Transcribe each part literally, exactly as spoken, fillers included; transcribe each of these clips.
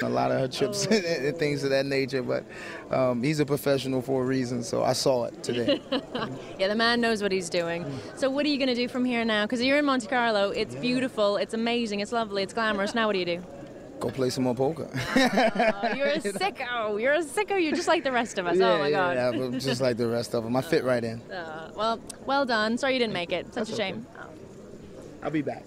a lot of her chips oh. and things of that nature, but um, he's a professional for a reason, so I saw it today. Yeah, the man knows what he's doing. So what are you going to do from here now? Because you're in Monte Carlo, it's yeah. beautiful, it's amazing, it's lovely, it's glamorous. Now what do you do? Go play some more poker. Oh, you're a sicko. You're a sicko. You're just like the rest of us. Yeah, oh, my God. Yeah, yeah, just like the rest of them. I fit right in. Uh, well, well done. Sorry you didn't make it. Such That's a shame. Okay. Oh. I'll be back.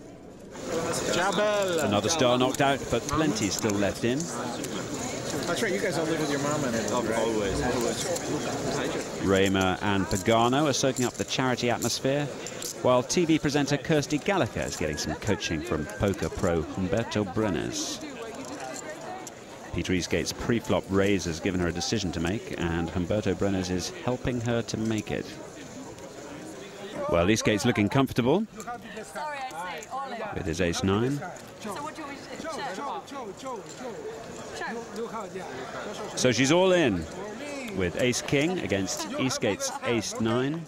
Another star knocked out, but plenty still left in. That's right, you guys all live with your mom and it. Right? Always, always. Raymer and Pagano are soaking up the charity atmosphere, while T V presenter Kirsty Gallagher is getting some coaching from poker pro Humberto Brenes. Peter Eastgate's pre-flop raise has given her a decision to make, and Humberto Brenes is helping her to make it. Well, Eastgate's looking comfortable with his ace nine. So she's all in with ace-king against Eastgate's ace nine.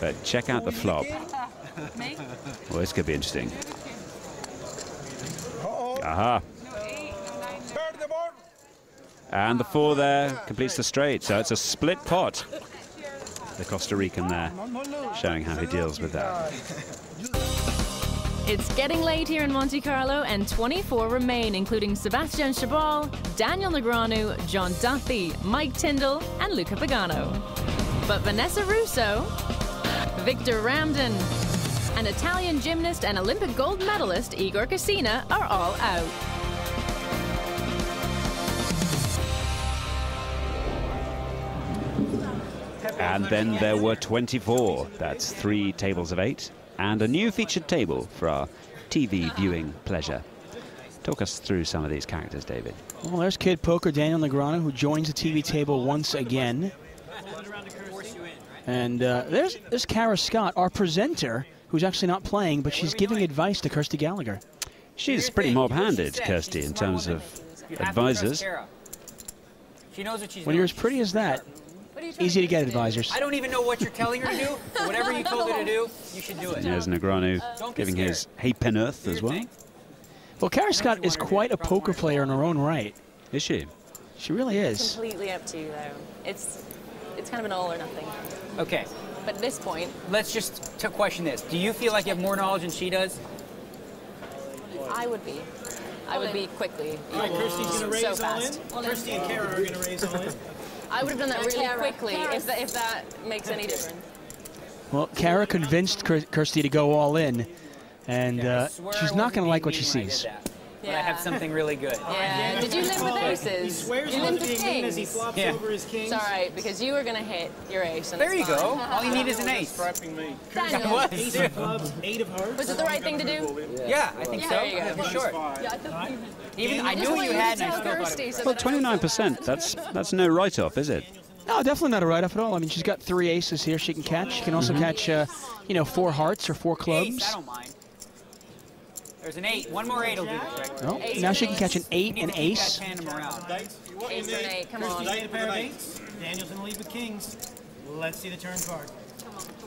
But check out the flop. Well, this could be interesting. Aha. And the four there completes the straight, so it's a split pot. The Costa Rican there, showing how he deals with that. It's getting late here in Monte Carlo, and twenty-four remain, including Sebastian Chabal, Daniel Negreanu, John Duffy, Mike Tindall, and Luca Pagano. But Vanessa Russo, Victor Ramden, and Italian gymnast and Olympic gold medalist Igor Cassina are all out. And then there were twenty-four. That's three tables of eight and a new featured table for our T V viewing pleasure. Talk us through some of these characters, David. Well, there's Kid Poker Daniel Negreanu, who joins the T V table once again. And uh, there's, there's Kara Scott, our presenter, who's actually not playing, but she's giving advice to Kirsty Gallagher. She's pretty mob-handed, Kirsty, in terms of advisors. When you're as pretty as that, easy to get advisors. I don't even know what you're telling her to do, but whatever you told her to do, you should do it. And there's Negreanu giving his hey Penrith as well. Well, Kara Scott is quite a poker player in her own right. Is she? She really is. It's completely up to you, though. It's, it's kind of an all or nothing. Okay. But at this point, let's just to question this. Do you feel like you have more knowledge than she does? I would be. I would be quickly. All right, Kirsty's going to raise so all in. Well, Kirsty and Kara are going to raise all in. I would have done that really quickly if that, if that makes any difference. Well, Kara convinced Kirsty to go all in, and uh, she's not going to like what she sees. Yeah. But I have something really good. Yeah. Yeah. Did you live with aces? He swears you lived with kings. As he flops yeah. over his kings. It's all right, because you were going to hit your ace. And there you fine. Go. All you need is an ace. Daniel. Daniel. Ace of clubs, eight of hearts. Was it the right thing to do? Yeah, yeah I think yeah, so. There you go. For sure. Yeah, I, Even, I knew you had an ace. Well, twenty-nine percent, that's, that's no write-off, is it? No, definitely not a write-off at all. I mean, she's got three aces here she can catch. She can also mm-hmm. catch, uh, you know, four hearts or four clubs. Ace, I don't mind. There's an eight. One more eight will do the trick. Oh, now she can catch an eight and ace. Ace and eight. Come on. Daniel's in the lead with kings. Let's see the turn card.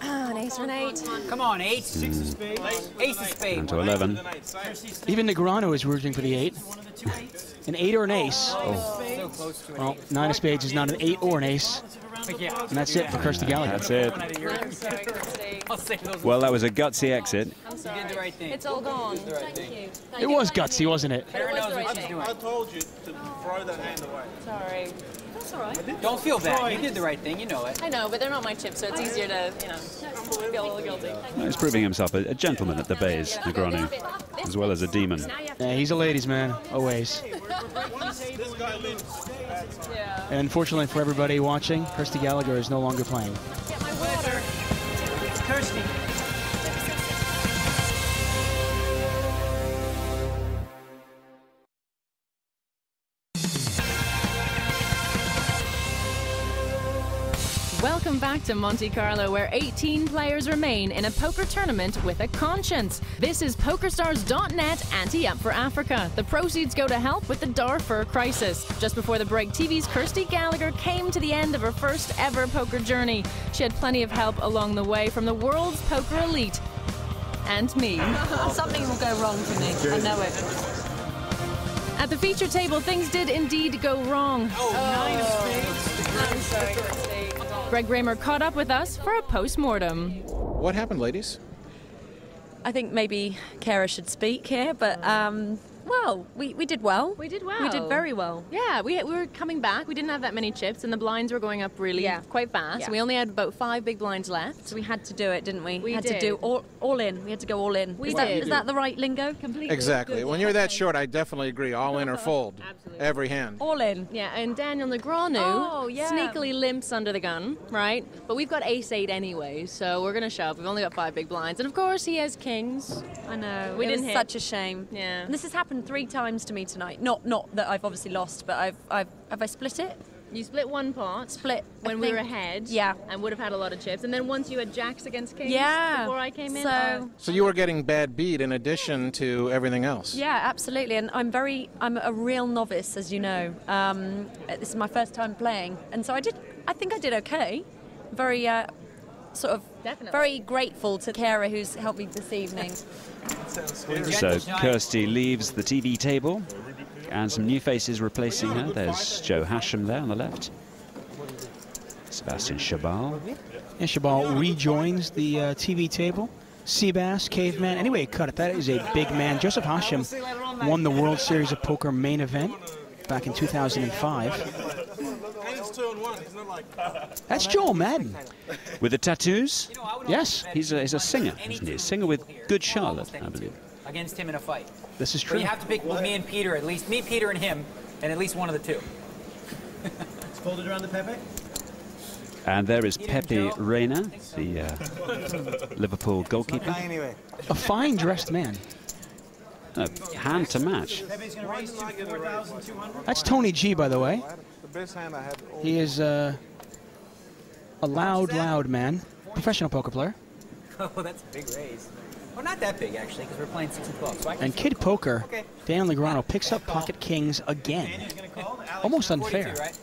Oh, an ace and eight. Come on, eight. Six of spades. Ace of spades. Down to eleven. Even Negreanu is rooting for the eight. An eight or an ace. Oh. Oh. Well, nine of spades is not an eight or an ace. And that's it for Kirsty Gallagher. That's it. Well, that was a gutsy exit. I'm sorry. You did the right thing. It's all gone. Thank you. It was gutsy, wasn't it? Kara knows what she's doing. I told you to throw that hand away. Sorry. That's all right. Don't feel bad. You did the right thing. You know it. I know, but they're not my chips, so it's easier to, you know, feel a little guilty. He's proving himself a gentleman at the bays, Negreanu, as well as a demon. Yeah, he's a ladies' man, always. And unfortunately for everybody watching, Kirsty Gallagher is no longer playing. Get my water. It's Kirsty. Welcome back to Monte Carlo, where eighteen players remain in a poker tournament with a conscience. This is PokerStars dot net Anti-Up for Africa. The proceeds go to help with the Darfur crisis. Just before the break, T V's Kirsty Gallagher came to the end of her first ever poker journey. She had plenty of help along the way from the world's poker elite. and me. Something will go wrong for me, I know it. At the feature table, things did indeed go wrong. Oh, nine of spades. I'm sorry. Greg Raymer caught up with us for a post-mortem. What happened, ladies? I think maybe Kara should speak here, but, um, well, we, we did well. We did well. We did very well. Yeah, we, we were coming back. We didn't have that many chips, and the blinds were going up really yeah. quite fast. Yeah. We only had about five big blinds left. So we had to do it, didn't we? We had did. to do all, all in. We had to go all in. We is, did. That, is that the right lingo? Completely. Exactly. Good. When you're that short, I definitely agree. All in or fold. Absolutely. Every hand. All in. Yeah, and Daniel Negreanu oh, yeah. sneakily limps under the gun, right? But we've got ace eight anyway, so we're going to shove. We've only got five big blinds. And, of course, he has kings. I know. We it didn't was hit. such a shame. Yeah. And this has happened three times to me tonight. Not not that I've obviously lost, but I've I've have I split it? You split one pot. Split when I we think, were ahead. Yeah. And would have had a lot of chips. And then once you had jacks against kings yeah. before I came in. So, uh, so you were getting bad beat in addition to everything else. Yeah, absolutely. And I'm very I'm a real novice, as you know. Um, this is my first time playing, and so I did I think I did okay. Very uh, sort of Definitely. very grateful to Kara, who's helped me this evening. So Kirsty leaves the T V table, and some new faces replacing her. There's Joe Hasham there on the left. Sebastian Chabal. Yeah, Chabal rejoins the uh, T V table. Seabass, Caveman, anyway you cut it, that is a big man. Joseph Hasham won the World Series of Poker main event back in two thousand five. That's Joel Madden. With the tattoos? Yes. He's a, he's a singer, isn't he? A singer with Good Charlotte, I believe. Against him in a fight. This is true. So you have to pick me and Peter, at least. Me, Peter, and him, and at least one of the two. It's folded around the Pepe. And there is Pepe Reina, the uh, Liverpool goalkeeper. A fine-dressed man. A hand to match. That's Tony G, by the way. He is uh, a loud, loud man, professional poker player. Oh, that's a big raise. Well, not that big, actually, because we're playing six and twelve. So and Kid Poker, okay. Dan Legrano, picks up pocket kings again. Almost unfair. Right?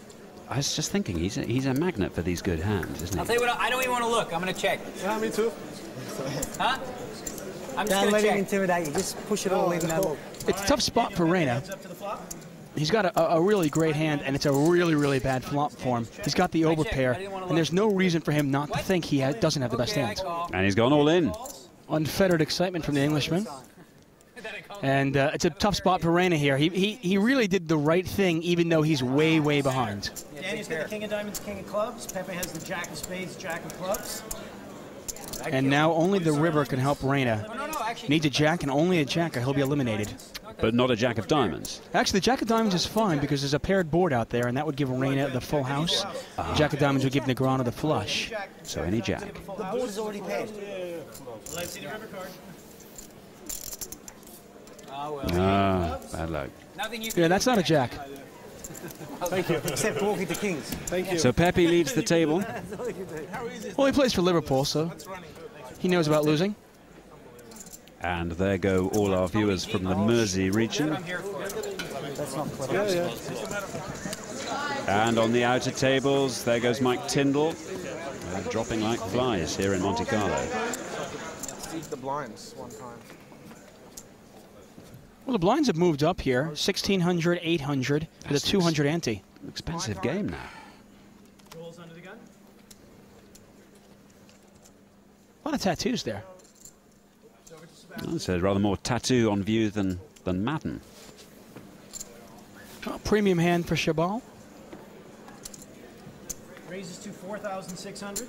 I was just thinking, he's a, he's a magnet for these good hands, isn't he? I'll tell you what, I don't even want to look. I'm going to check. Yeah, me too. Huh? I'm just going to check. Don't let him intimidate you. Just push it all oh, in. No. It's a tough spot for Reina. He's got a, a really great hand, and it's a really, really bad flop for him. He's got the overpair, and there's no reason for him not to think he ha doesn't have the best hand. And he's gone all in. Unfettered excitement from the Englishman. And uh, it's a tough spot for Reina here. He, he he really did the right thing, even though he's way, way behind. Danny's got the king of diamonds, king of clubs. Pepe has the jack of spades, jack of clubs. And now only the river can help Reina. Needs a jack, and only a jack, or he'll be eliminated. But not a jack of diamonds. Actually, the jack of diamonds is fine because there's a paired board out there, and that would give Reina the full house. Uh-huh. The jack of diamonds would give Negreanu the flush. So any jack. The board is already paired. Ah, bad luck. Yeah, that's not a jack. Thank you. Except walking to kings. Thank you. So Pepe leaves the table. Well, he plays for Liverpool, so he knows about losing. And there go all our viewers from the Mersey region. And on the outer tables, there goes Mike Tyndall, uh, dropping like flies here in Monte Carlo. The blinds one time. Well, the blinds have moved up here, sixteen hundred, eight hundred, with a two hundred ante. Expensive game now. A lot of tattoos there. Oh, so rather more tattoo on view than, than Madden. Oh, premium hand for Chabal. Raises to four thousand six hundred.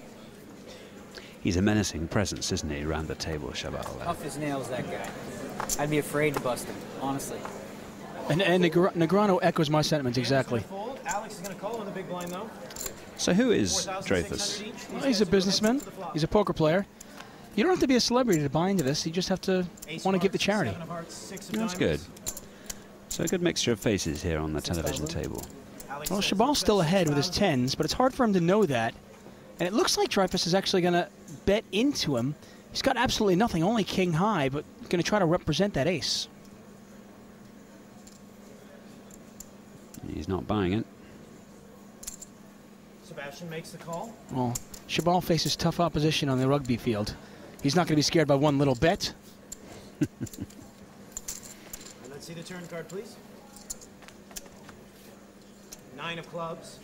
He's a menacing presence, isn't he, around the table, Chabal? Off his nails, that guy. I'd be afraid to bust him, honestly. And, and Negr Negreanu echoes my sentiments, exactly. Alex is going to call on the big blind, though. So who is Dreyfus? Well, he's a businessman. He's a poker player. You don't have to be a celebrity to buy into this. You just have to want to give to charity. That's good. So a good mixture of faces here on the television table. Well, Chabal's still ahead with his tens, but it's hard for him to know that. And it looks like Dreyfus is actually going to bet into him. He's got absolutely nothing, only king high, but going to try to represent that ace. He's not buying it. Sebastian makes the call. Well, Chabal faces tough opposition on the rugby field. He's not going to be scared by one little bet. Let's see the turn card, please. Nine of clubs.